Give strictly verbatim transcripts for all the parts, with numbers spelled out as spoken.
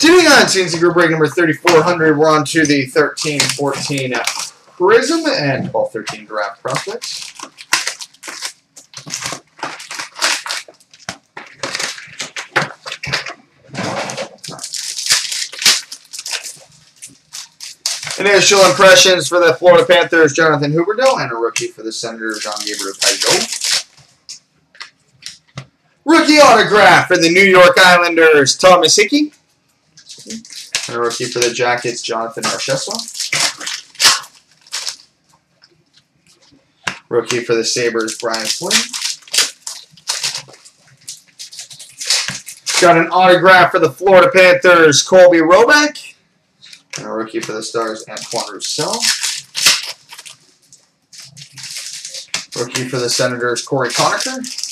Continuing on, C N C Group break number thirty-four hundred, we're on to the thirteen fourteen Prizm and twelve thirteen Draft Prospects. Initial impressions for the Florida Panthers, Jonathan Huberdeau, and a rookie for the Senators, John Gabriel Pajot. Rookie autograph for the New York Islanders, Thomas Hickey. And a rookie for the Jackets, Jonathan Archeslaw. Rookie for the Sabres, Brian Flynn. Got an autograph for the Florida Panthers, Colby Robeck. And a rookie for the Stars, Antoine Roussel. Rookie for the Senators, Corey Conacher.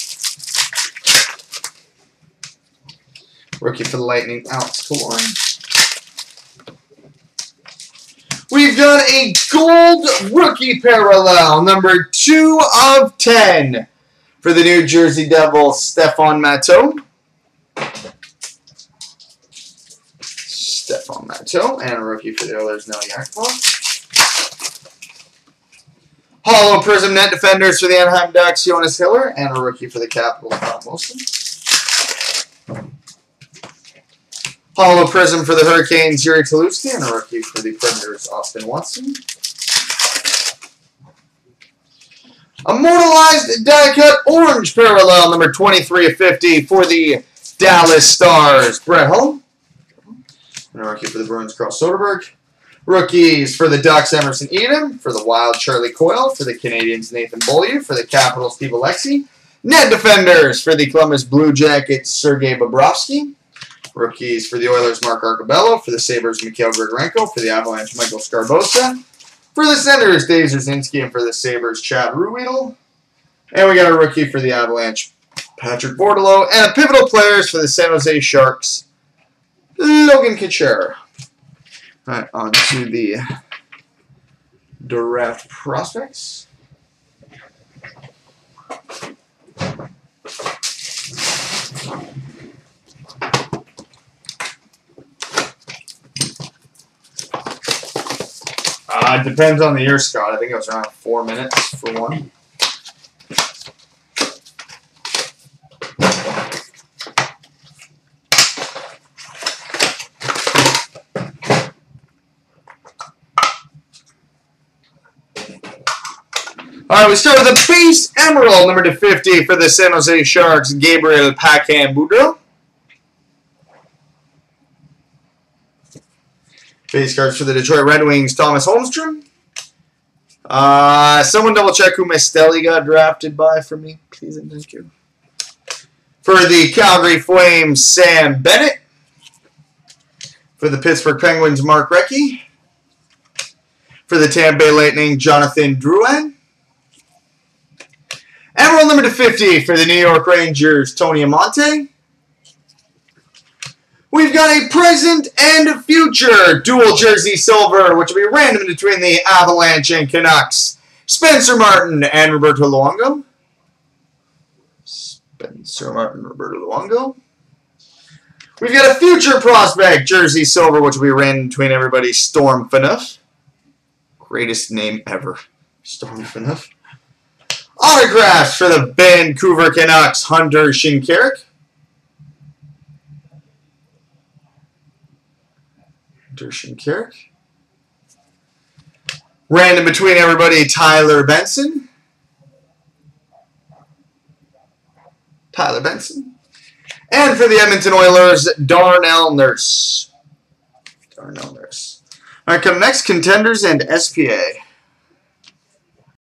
Rookie for the Lightning, Alex Calori. We've got a gold rookie parallel, number two of ten, for the New Jersey Devils, Stefan Matteau. Stefan Matteau, and a rookie for the Oilers, Nellie Akbar. Hollow Prizm Net Defenders for the Anaheim Ducks, Jonas Hiller, and a rookie for the Capitals, Bob Wilson. Hollow Prizm for the Hurricanes, Yuri Talusky, and a rookie for the Predators, Austin Watson. Immortalized die-cut orange parallel, number twenty-three of fifty, for the Dallas Stars, Brett Holm. And a rookie for the Bruins, Carl Soderberg. Rookies for the Ducks, Emerson Eden. For the Wild, Charlie Coyle. For the Canadians, Nathan Bollier. For the Capitals, Steve Alexi. Net Defenders for the Columbus Blue Jackets, Sergei Bobrovsky. Rookies for the Oilers, Mark Arcabello. For the Sabres, Mikhail Grigorenko. For the Avalanche, Michael Scarbosa. For the Senators, Dave Zizinski. And for the Sabres, Chad Ruweedle. And we got a rookie for the Avalanche, Patrick Bordalo. And a pivotal players for the San Jose Sharks, Logan Couture. Alright, on to the draft prospects. Uh, it depends on the year, Scott. I think it was around four minutes for one. All right, we start with a base emerald, number two fifty, for the San Jose Sharks, Gabriel Pajot. Base cards for the Detroit Red Wings, Thomas Holmstrom. Uh, someone double-check who Mestelli got drafted by for me, please and thank you. For the Calgary Flames, Sam Bennett. For the Pittsburgh Penguins, Mark Recchi. For the Tampa Bay Lightning, Jonathan Drouin. Emerald number two fifty for the New York Rangers, Tony Amonte. We've got a present and future dual jersey silver, which will be random between the Avalanche and Canucks, Spencer Martin and Roberto Luongo. Spencer Martin, Roberto Luongo. We've got a future prospect jersey silver, which will be random between everybody, Storm Phaneuf. Greatest name ever, Storm Phaneuf. Autographs for the Vancouver Canucks, Hunter Shinkarik. Hunter Shinkarik. Random between everybody, Tyler Benson. Tyler Benson. And for the Edmonton Oilers, Darnell Nurse. Darnell Nurse. All right, coming next, Contenders and S P A.